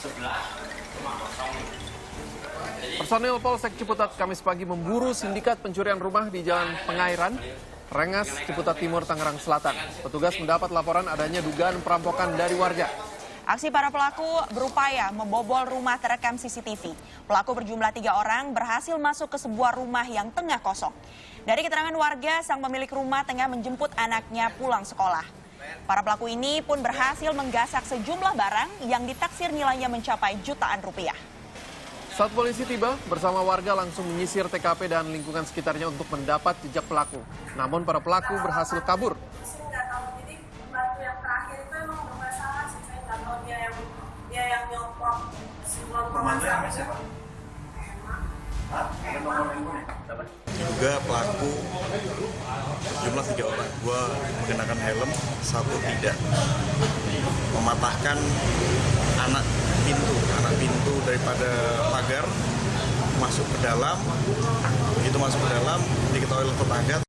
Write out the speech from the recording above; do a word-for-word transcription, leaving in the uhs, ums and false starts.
sebelah rumah kosong. Personil Polsek Ciputat Kamis pagi memburu sindikat pencurian rumah di Jalan Pengairan, Rengas, Ciputat Timur, Tangerang Selatan. Petugas mendapat laporan adanya dugaan perampokan dari warga. Aksi para pelaku berupaya membobol rumah terekam C C T V. Pelaku berjumlah tiga orang berhasil masuk ke sebuah rumah yang tengah kosong. Dari keterangan warga, sang pemilik rumah tengah menjemput anaknya pulang sekolah. Para pelaku ini pun berhasil menggasak sejumlah barang yang ditaksir nilainya mencapai jutaan rupiah. Saat polisi tiba, bersama warga langsung menyisir T K P dan lingkungan sekitarnya untuk mendapat jejak pelaku. Namun para pelaku berhasil kabur. Juga pelaku jumlah tiga orang, dua mengenakan helm, satu tidak, mematahkan anak pintu, anak pintu daripada pagar masuk ke dalam. Begitu masuk ke dalam, diketahui oleh tetangga